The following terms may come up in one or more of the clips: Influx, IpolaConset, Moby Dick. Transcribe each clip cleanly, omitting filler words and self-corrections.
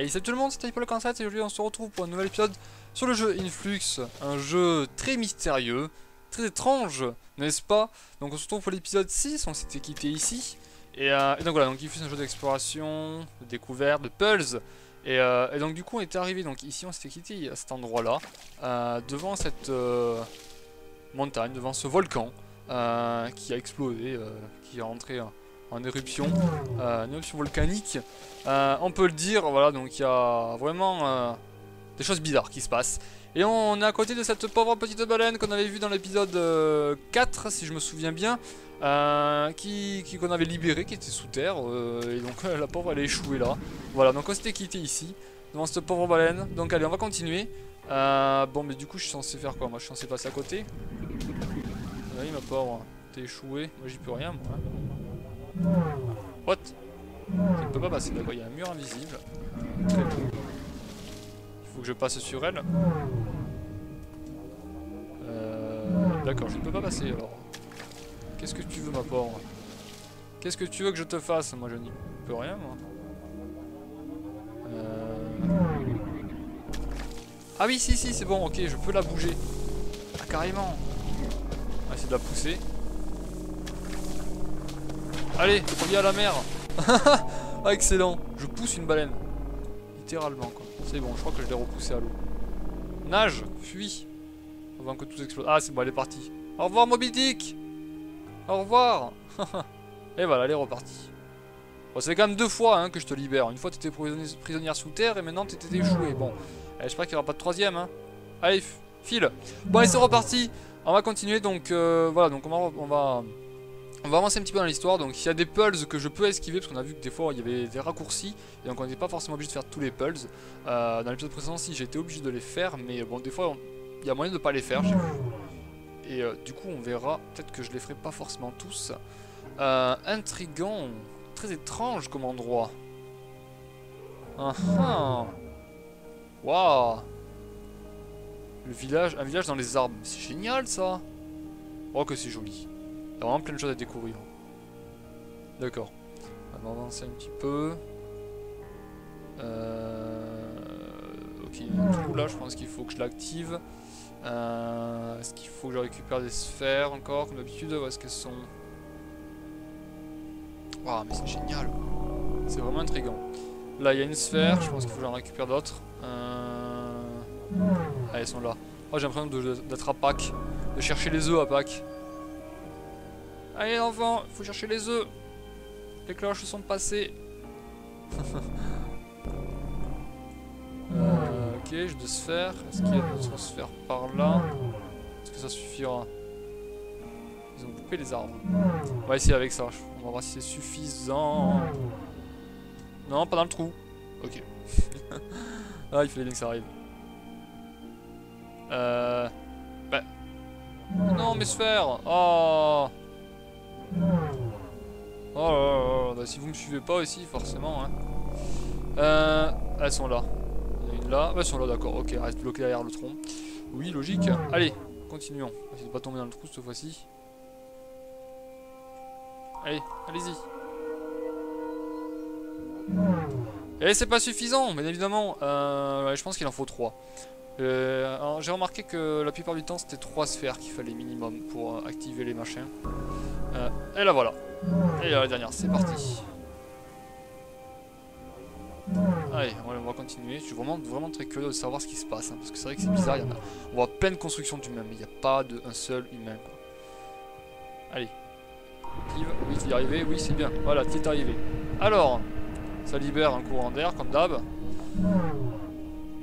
Hey, salut tout le monde, c'était IpolaConset et aujourd'hui on se retrouve pour un nouvel épisode sur le jeu Influx, un jeu très mystérieux, très étrange, n'est-ce pas? Donc on se retrouve pour l'épisode 6, on s'était quitté ici, et donc voilà, donc Influx c'est un jeu d'exploration, de découverte, de puzzles, et donc du coup on était arrivé, donc ici on s'était quitté à cet endroit là, devant cette montagne, devant ce volcan qui a explosé, qui est rentré... en éruption, une éruption volcanique, on peut le dire, voilà, donc il y a vraiment des choses bizarres qui se passent. Et on est à côté de cette pauvre petite baleine qu'on avait vue dans l'épisode 4, si je me souviens bien, qu'on avait libérée, qui était sous terre, et donc la pauvre elle est échouée là. Voilà, donc on s'était quitté ici, devant cette pauvre baleine, donc allez on va continuer. Bon mais du coup je suis censé faire quoi, moi je suis censé passer à côté. Oui ma pauvre, t'es échouée, moi j'y peux rien moi. What? Je ne peux pas passer d'accord, il y a un mur invisible. Okay. Il faut que je passe sur elle. D'accord, je ne peux pas passer alors. Qu'est-ce que tu veux ma pauvre? Qu'est-ce que tu veux que je te fasse? Moi je n'y peux rien moi. Ah oui si c'est bon, ok, je peux la bouger. Ah carrément. On va essayer de la pousser. Allez, on vient à la mer. Ah, excellent. Je pousse une baleine. Littéralement, quoi. C'est bon, je crois que je l'ai repoussée à l'eau. Nage, fuis. Avant que tout explose. Ah, c'est bon, elle est partie. Au revoir, Moby Dick. Au revoir. Et voilà, elle est repartie. Bon, c'est quand même deux fois hein, que je te libère. Une fois, t'étais prisonnière sous terre et maintenant, t'étais échouée. Bon, j'espère qu'il n'y aura pas de troisième. Hein. Allez, file. Bon, allez, c'est reparti. On va continuer. Donc, voilà, donc on va avancer un petit peu dans l'histoire, donc il y a des pulls que je peux esquiver parce qu'on a vu que des fois il y avait des raccourcis et donc on n'était pas forcément obligé de faire tous les pulls. Dans l'épisode précédent si j'étais obligé de les faire, mais bon des fois il y a moyen de ne pas les faire j'ai vu. Et du coup on verra, peut-être que je les ferai pas forcément tous. Intriguant, très étrange comme endroit. Waouh. Le village, un village dans les arbres, c'est génial ça. Oh que c'est joli. Il y a vraiment plein de choses à découvrir. D'accord. On va avancer un petit peu. Ok, il y a un trou là, je pense qu'il faut que je l'active. Est-ce qu'il faut que je récupère des sphères encore, comme d'habitude? Ou est-ce qu'elles sont... Waouh, mais c'est génial. C'est vraiment intriguant. Là, il y a une sphère, je pense qu'il faut que j'en récupère d'autres. Ah, elles sont là. Oh, j'ai l'impression d'être à Pâques. De chercher les œufs à Pâques. Allez enfant, il faut chercher les œufs. Les cloches sont passées. Ok, j'ai deux sphères. Est-ce qu'il y a d'autres sphères par là? Est-ce que ça suffira? Ils ont coupé les arbres. On va essayer avec ça. On va voir si c'est suffisant. Non, pas dans le trou. Ok. Ah, il fallait bien que ça arrive. Bah. Non, mes sphères. Oh. Oh là là, bah si vous me suivez pas aussi, forcément. Hein. Elles sont là. Il y en a une là. Elles sont là, d'accord. Ok, reste bloqué derrière le tronc. Oui, logique. Allez, continuons. On va essayer de pas tomber dans le trou cette fois-ci. Allez, allez-y. Et c'est pas suffisant, bien évidemment. Je pense qu'il en faut 3. J'ai remarqué que la plupart du temps, c'était 3 sphères qu'il fallait minimum pour activer les machins. Et là voilà. Et là, la dernière, c'est parti. Allez, on va continuer. Je suis vraiment très curieux de savoir ce qui se passe. Hein, parce que c'est vrai que c'est bizarre. On voit plein de constructions d'humains, mais il n'y a pas d'un seul humain. Quoi. Allez. Active. Oui, t'es arrivé. Oui, c'est bien. Voilà, t'es arrivé. Alors, ça libère un courant d'air, comme d'hab.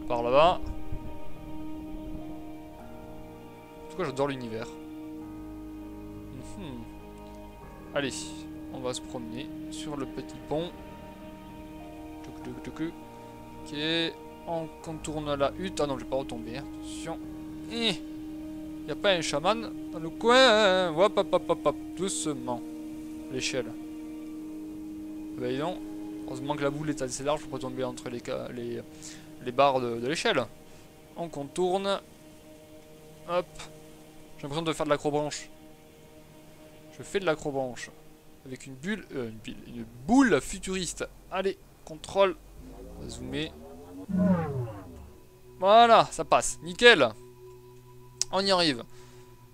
Par là-bas. En tout cas, j'adore l'univers. Allez, on va se promener sur le petit pont. Ok, on contourne la hutte. Ah non, je vais pas retomber. Attention. Y a pas un chaman dans le coin? Hop, hop, hop, hop, hop. Doucement. L'échelle. Bah dis donc. Heureusement que la boule est assez large pour pas tomber entre les barres de l'échelle. On contourne. Hop. J'ai l'impression de faire de l'acrobranche. Je fais de l'acrobranche avec une boule futuriste. Allez, contrôle. On va zoomer. Voilà, ça passe, nickel. On y arrive.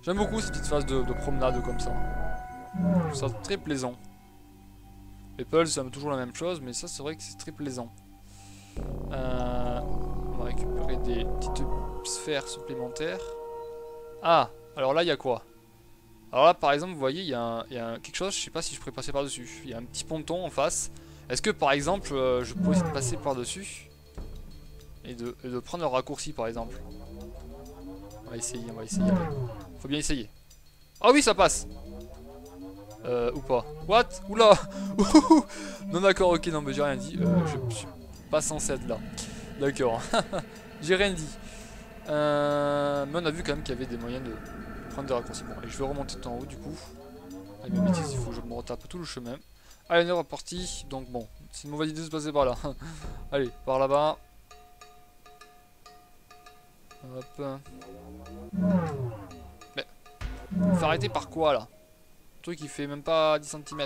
J'aime beaucoup cette petite phase de promenade comme ça. Je trouve ça très plaisant. Les puzzles, c'est toujours la même chose, mais ça, c'est vrai que c'est très plaisant. On va récupérer des petites sphères supplémentaires. Ah, alors là, il y a quoi? Alors là, par exemple, vous voyez, il y a, quelque chose, je sais pas si je pourrais passer par-dessus. Il y a un petit ponton en face. Est-ce que, par exemple, je pourrais passer par-dessus et de prendre un raccourci, par exemple? On va essayer, Faut bien essayer. Ah oui, ça passe! Ou pas. What? Oula! Non, d'accord, ok, non, mais j'ai rien dit. Je suis pas censé être là. D'accord. J'ai rien dit. Mais on a vu quand même qu'il y avait des moyens de prendre des raccourcis. Bon, et je vais remonter tout en haut du coup. Avec mes bêtises, il faut que je me retape tout le chemin. Allez, on est reparti. Donc, bon, c'est une mauvaise idée de se passer par là. Allez, par là-bas. Hop. Mais. Faut arrêter par quoi là? Truc qui fait même pas 10 cm.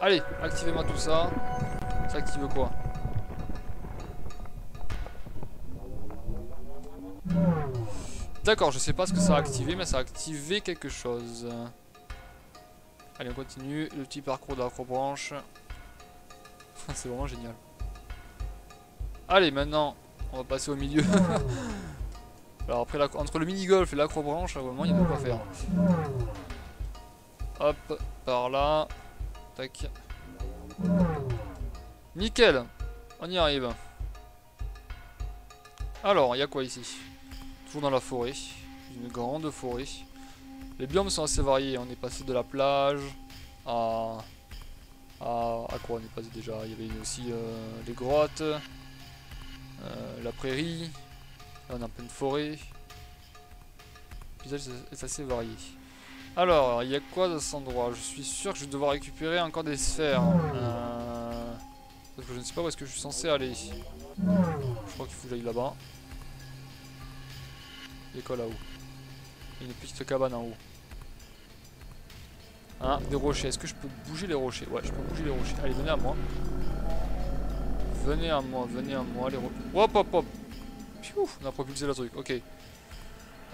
Allez, activez-moi tout ça. Ça active quoi? D'accord, je sais pas ce que ça a activé, mais ça a activé quelque chose. Allez, on continue. Le petit parcours de l'acrobranche. C'est vraiment génial. Allez, maintenant, on va passer au milieu. Alors, après, entre le mini-golf et l'acrobranche, vraiment, il y a de quoi faire. Hop, par là. Tac. Nickel. On y arrive. Alors, il y a quoi ici? Toujours dans la forêt. Une grande forêt. Les biomes sont assez variés. On est passé de la plage à... à quoi on est passé déjà? Il y avait aussi les grottes. La prairie. Là, on est en pleine forêt. Le paysage est assez varié. Alors, il y a quoi dans cet endroit? Je suis sûr que je vais devoir récupérer encore des sphères. Parce que je ne sais pas où est-ce que je suis censé aller. Je crois qu'il faut que j'aille là-bas. Il y a quoi là-haut? Il y a une petite cabane en haut. Ah, des rochers. Est-ce que je peux bouger les rochers? Ouais, je peux bouger les rochers. Allez, venez à moi. Venez à moi, les rochers. Hop, hop, hop. Piou, on a propulsé le truc, ok.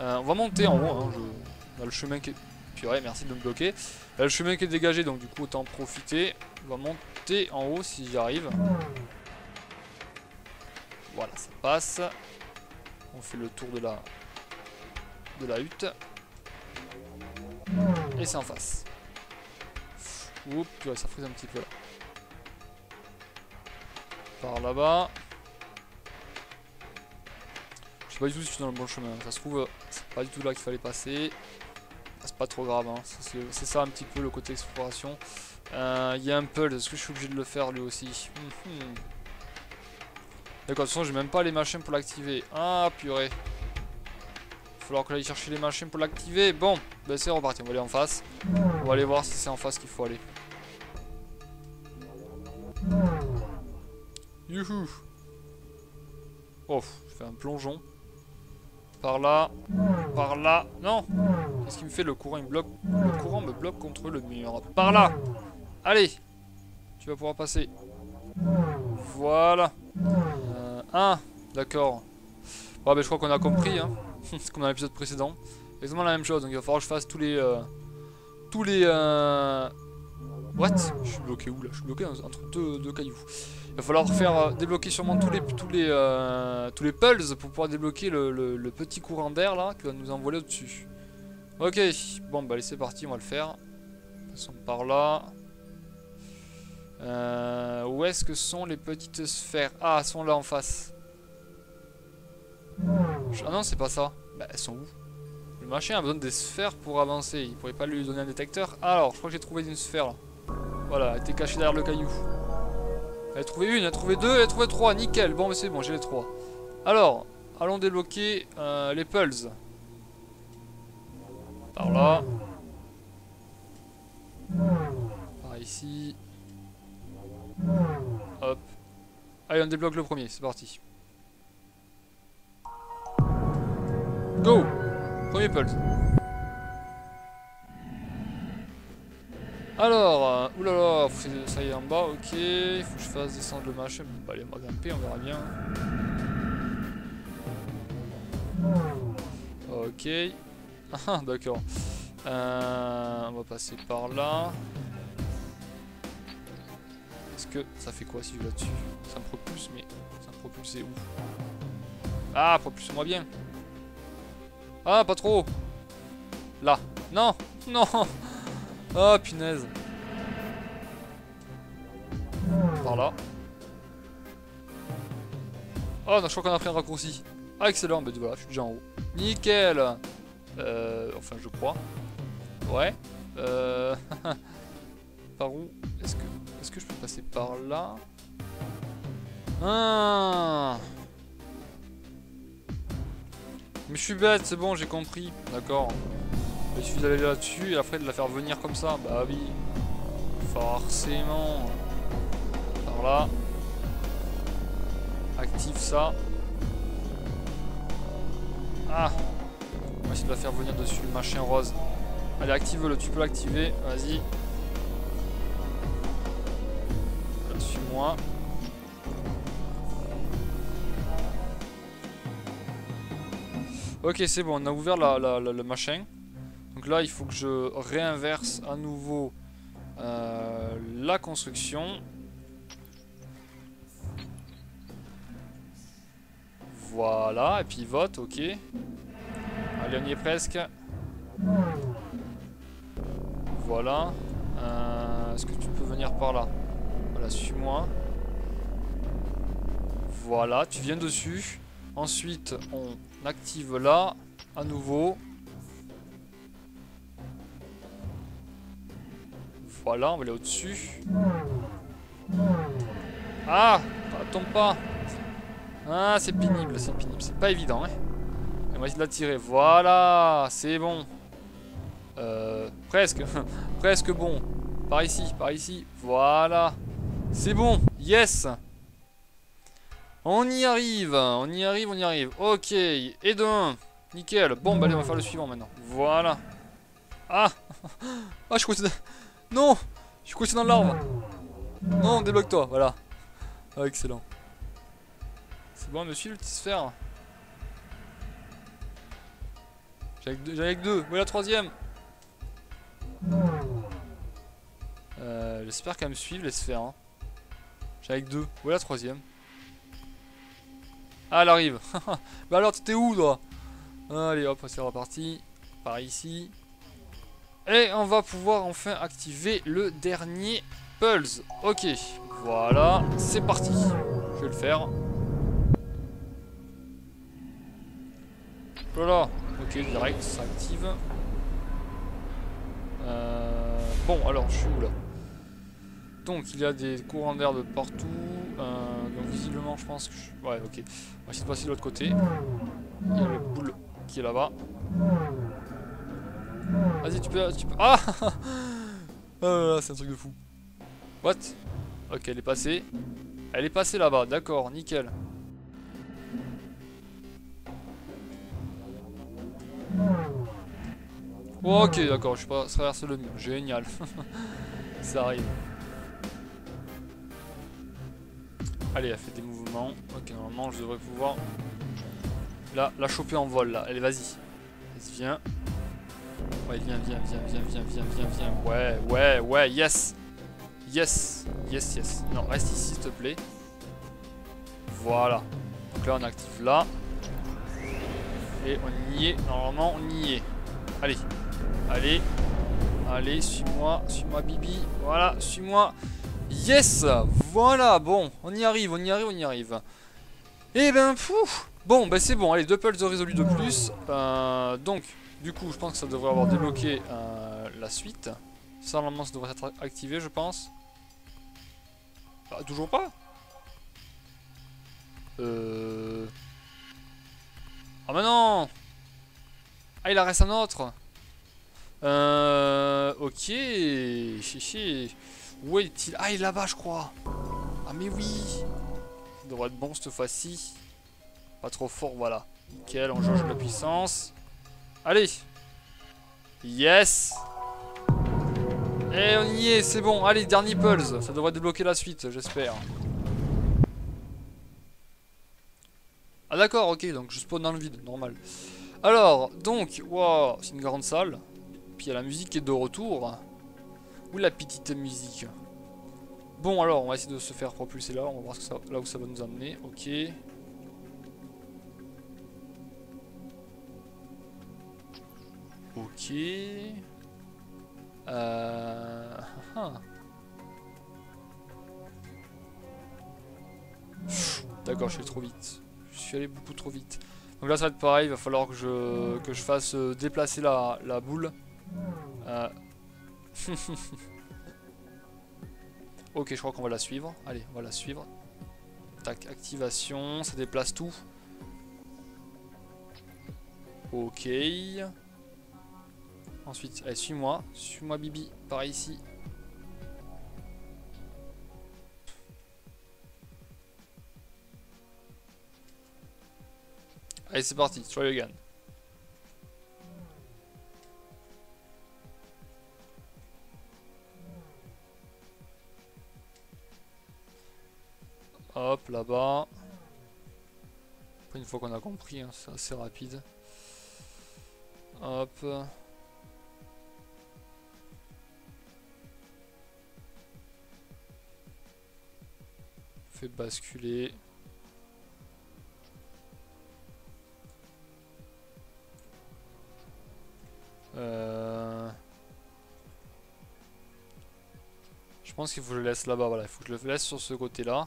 On va monter en haut, hein, on a le chemin qui est... Purée, merci de me bloquer. Là, le chemin qui est dégagé, donc du coup autant en profiter. On va monter en haut si j'y arrive. Voilà, ça passe. On fait le tour de la hutte. Et c'est en face. Oups, purée, ça frise un petit peu là. Par là-bas. Je sais pas du tout si je suis dans le bon chemin. Ça se trouve, c'est pas du tout là qu'il fallait passer. C'est pas trop grave, hein. C'est ça un petit peu le côté exploration. Il y a un pull, est-ce que je suis obligé de le faire lui aussi? D'accord, de toute façon j'ai même pas les machines pour l'activer. Ah purée. Il va falloir que j'aille chercher les machines pour l'activer. Bon, ben c'est reparti, on va aller en face. On va aller voir si c'est en face qu'il faut aller. Youhou. Oh, je fais un plongeon. Par là, non! Qu'est-ce qui me fait? Le courant, il me bloque. Le courant me bloque contre le mur. Par là! Allez! Tu vas pouvoir passer. Voilà. Ah, d'accord. Bon, ben, je crois qu'on a compris, hein. Ce qu'on a dans l'épisode précédent. Exactement la même chose, donc il va falloir que je fasse tous les... What? Je suis bloqué où là? Je suis bloqué entre deux cailloux. Il va falloir faire débloquer sûrement tous les pulls pour pouvoir débloquer le petit courant d'air là qui va nous envoler au-dessus. Ok, bon bah allez c'est parti, on va le faire. Passons par là. Où est-ce que sont les petites sphères? Ah, elles sont là en face. Ah non, c'est pas ça. Bah elles sont où? Le machin a besoin des sphères pour avancer. Il pourrait pas lui donner un détecteur. Alors, je crois que j'ai trouvé une sphère là. Voilà, elle était cachée derrière le caillou. Elle a trouvé une, elle a trouvé deux, elle a trouvé trois, nickel. Bon, mais c'est bon, j'ai les trois. Alors, allons débloquer les pulls. Par là. Par ici. Hop. Allez, on débloque le premier, c'est parti. Go! Premier pulse. Alors, oulala, ça y est en bas, ok, il faut que je fasse descendre le machin, bah allez on va grimper, on verra bien. Ok, ah d'accord, on va passer par là. Est-ce que ça fait quoi si je vais là-dessus? Ça me propulse, mais ça me propulse où? Ah, propulse-moi bien. Ah, pas trop. Là, non, non. Oh punaise. Par là. Oh non, je crois qu'on a pris un raccourci. Ah excellent, ben voilà, je suis déjà en haut. Nickel. Enfin je crois. Ouais. Par où? Est-ce que je peux passer par là? Ah. Mais je suis bête, c'est bon, j'ai compris. D'accord. Il suffit d'aller là-dessus et après de la faire venir comme ça. Bah oui. Forcément. Par là. Active ça. Ah. On va essayer de la faire venir dessus, le machin rose. Allez, active-le, tu peux l'activer. Vas-y. Suis-moi. Ok, c'est bon, on a ouvert le machin. Donc là, il faut que je réinverse à nouveau la construction. Voilà, et puis vote, ok. Allez, on y est presque. Voilà. Est-ce que tu peux venir par là? Voilà, suis-moi. Voilà, tu viens dessus. Ensuite, on active là, à nouveau. Voilà, on va aller au-dessus. Ah, tombe pas. Ah, c'est pénible, c'est pénible. C'est pas évident, hein. On va essayer de la tirer. Voilà, c'est bon. Presque. Presque bon. Par ici, par ici. Voilà. C'est bon. Yes. On y arrive, on y arrive, on y arrive. Ok, et de 1. Nickel. Bon, bah allez, on va faire le suivant maintenant. Voilà. Ah. Ah, je suis coincé. Non, je suis coincé dans l'arbre. Non, débloque-toi, voilà. Ah, excellent. C'est bon, monsieur, le petit sphère. J'avais que deux. Où est la troisième? J'espère qu'elle me suive, les sphères. Hein. J'avais que deux. Où est la troisième? Ah, elle arrive. Bah alors, t'étais où, toi? Allez, hop, c'est reparti. Par ici. Et on va pouvoir enfin activer le dernier pulse. Ok, voilà, c'est parti. Je vais le faire. Voilà, ok, direct, ça active. Bon, alors, je suis où là? Donc, il y a des courants d'air de partout. Donc, visiblement, je pense que je... Ouais, ok. On va essayer de passer de l'autre côté. Il y a le boule qui est là-bas. Vas-y, tu peux... Ah c'est un truc de fou. What? Ok, elle est passée. Elle est passée là-bas, d'accord, nickel. Oh, ok, d'accord, je suis pas traversé le mur. Génial. Ça arrive. Allez, elle fait des mouvements. Ok, normalement, je devrais pouvoir... Là, la choper en vol, là. Allez, vas-y. Vas-y, viens. Ouais, viens. Ouais, yes. Yes. Non, reste ici, s'il te plaît. Voilà. Donc là, on active là. Et on y est. Normalement, on y est. Allez. Allez, suis-moi. Suis-moi, Bibi. Voilà, suis-moi. Yes. Voilà, bon. On y arrive. Et ben, pouf. Bon, ben c'est bon. Allez, deux pulses de résolu de plus. Donc... Du coup, je pense que ça devrait avoir débloqué la suite. Ça, normalement, ça devrait être activé, je pense. Bah, toujours pas. Ah, bah non. Ah, il en reste un autre. Ok. Chichi. Où est-il? Ah, il est là-bas, je crois. Ah, mais oui. Ça devrait être bon cette fois-ci. Pas trop fort, voilà. Nickel, on jauge la puissance. Allez. Yes. Et Et on y est, c'est bon. Allez, dernier pulse. Ça devrait débloquer la suite, j'espère. Ah d'accord, ok, donc je spawn dans le vide, normal. Alors, donc, wow, c'est une grande salle. Puis il y a la musique qui est de retour. Où la petite musique? Bon, alors, on va essayer de se faire propulser là. On va voir ce que ça, là où ça va nous amener. Ok. Ok. D'accord, je suis allé trop vite. Je suis allé beaucoup trop vite. Donc là, ça va être pareil. Il va falloir que je fasse déplacer la boule. Ok, je crois qu'on va la suivre. Allez, on va la suivre. Tac, activation. Ça déplace tout. Ok. Ensuite, allez, suis-moi. Suis-moi, Bibi. Par ici. Allez, c'est parti. Try again. Hop, là-bas. Une fois qu'on a compris, hein, c'est assez rapide. Hop. Fait basculer. Je pense qu'il faut que je le laisse là-bas. Voilà, il faut que je le laisse sur ce côté-là.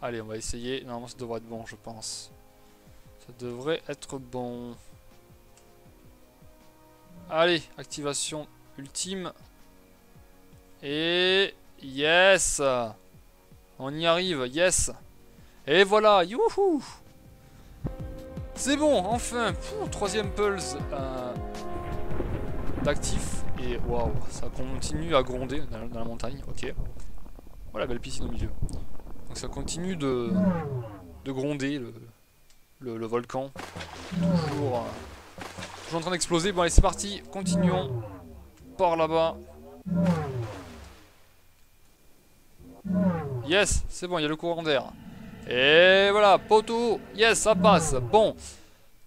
Allez, on va essayer. Normalement, ça devrait être bon, je pense. Ça devrait être bon. Allez, activation ultime. Et... yes! On y arrive, yes! Et voilà, youhou! C'est bon, enfin! Pouh, troisième pulse d'actif. Et waouh, ça continue à gronder dans la montagne. Ok. Voilà, belle piscine au milieu. Donc ça continue de gronder le volcan. Toujours en train d'exploser. Bon allez, c'est parti, continuons par là-bas. Yes, c'est bon, il y a le courant d'air. Et voilà, poteau. Yes, ça passe. Bon,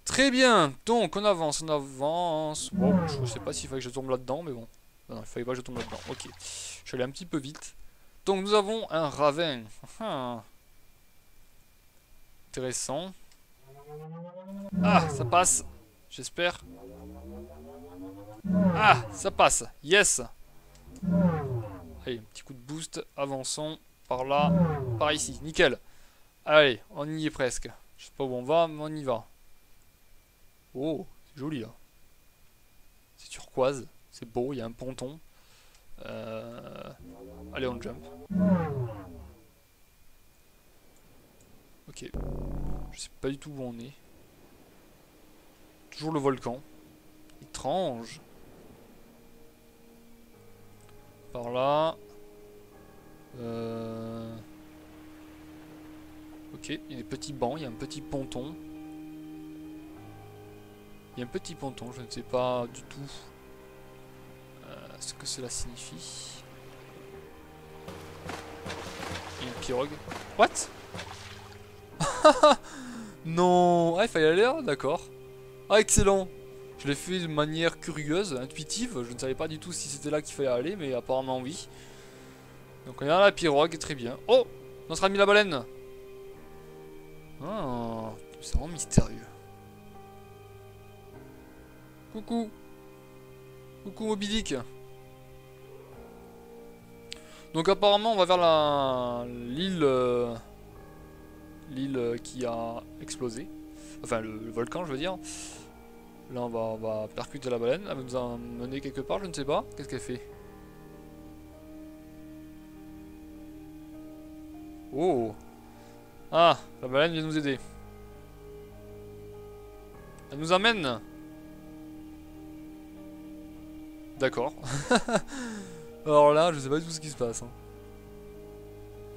très bien. Donc on avance, on avance. Bon, je sais pas s'il fallait que je tombe là-dedans, mais bon. Non, il fallait pas que je tombe là-dedans. Ok, je suis allé un petit peu vite. Donc nous avons un ravin. Intéressant. Ah, ça passe. J'espère. Ah, ça passe. Yes. Allez, un petit coup de boost. Avançons par là, par ici. Nickel. Allez, on y est presque. Je sais pas où on va, mais on y va. Oh, c'est joli là. C'est turquoise. C'est beau, il y a un ponton. Allez, on jump. Ok. Je sais pas du tout où on est. Toujours le volcan. Étrange. Par là. Ok, il y a des petits bancs, il y a un petit ponton. Il y a un petit ponton, je ne sais pas du tout ce que cela signifie. Et une pirogue. What? Non. Ah, il fallait aller là, d'accord. Ah, excellent. Je l'ai fait de manière curieuse, intuitive. Je ne savais pas du tout si c'était là qu'il fallait aller, mais apparemment oui. Donc on est à la pirogue, très bien. Oh, notre ami la baleine. Ah, c'est vraiment mystérieux. Coucou. Coucou Moby Dick. Donc apparemment on va vers l'île qui a explosé. Enfin le volcan je veux dire. Là on va percuter la baleine. Elle va nous emmener quelque part, je ne sais pas. Qu'est-ce qu'elle fait? Oh. Ah, la baleine vient nous aider. Elle nous amène. D'accord. Alors là, je sais pas du tout ce qui se passe. Hein.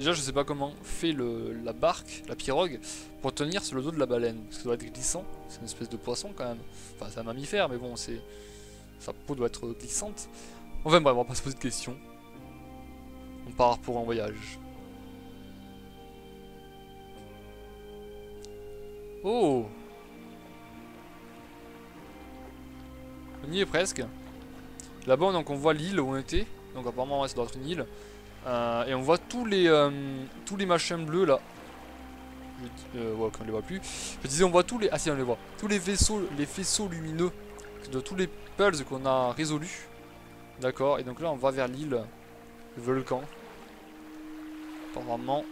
Déjà, je sais pas comment fait la barque, la pirogue, pour tenir sur le dos de la baleine. Parce que ça doit être glissant. C'est une espèce de poisson quand même. Enfin, c'est un mammifère, mais bon, sa peau doit être glissante. On va vraiment pas se poser de questions. On part pour un voyage. Oh! On y est presque. Là-bas donc on voit l'île où on était. Donc apparemment ouais, ça doit être une île. Et on voit tous les machins bleus là. Ouais, on les voit plus. Je disais on voit tous les... Ah si on les voit. Tous les faisceaux lumineux de tous les puzzles qu'on a résolus. D'accord, et donc là on va vers l'île, le volcan. Apparemment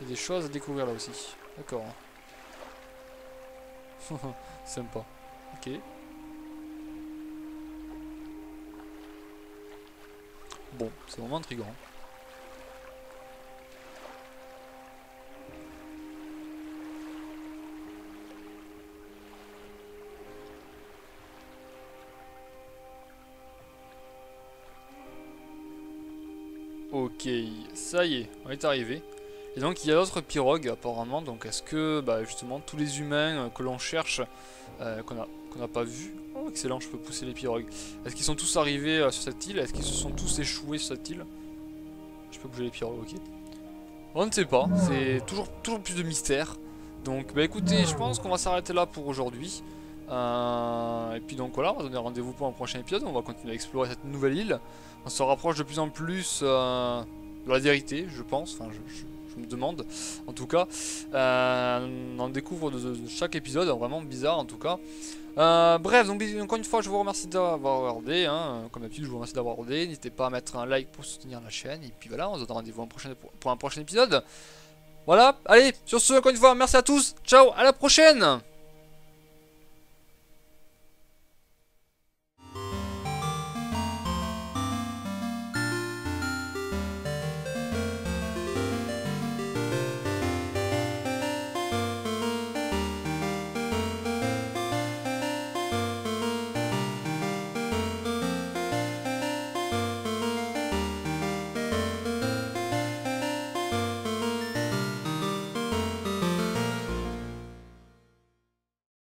il y a des choses à découvrir là aussi. D'accord. Sympa. Ok. Bon, c'est vraiment intriguant. Ok, ça y est, on est arrivé. Et donc il y a d'autres pirogues apparemment, donc est-ce que bah, justement tous les humains que l'on cherche, qu'on n'a pas vu, oh excellent je peux pousser les pirogues, est-ce qu'ils sont tous arrivés sur cette île, est-ce qu'ils se sont tous échoués sur cette île? Je peux bouger les pirogues, ok. On ne sait pas, c'est toujours plus de mystère. Donc bah écoutez, je pense qu'on va s'arrêter là pour aujourd'hui. Et puis donc voilà, on va donner rendez-vous pour un prochain épisode, on va continuer à explorer cette nouvelle île. On se rapproche de plus en plus de la vérité, je pense, enfin je me demande, en tout cas. On découvre de chaque épisode, vraiment bizarre en tout cas. Bref, donc encore une fois, je vous remercie d'avoir regardé, hein. Comme d'habitude je vous remercie d'avoir regardé, n'hésitez pas à mettre un like pour soutenir la chaîne, et puis voilà, on se donne rendez-vous pour un prochain épisode. Voilà, allez, sur ce, encore une fois, merci à tous, ciao, à la prochaine.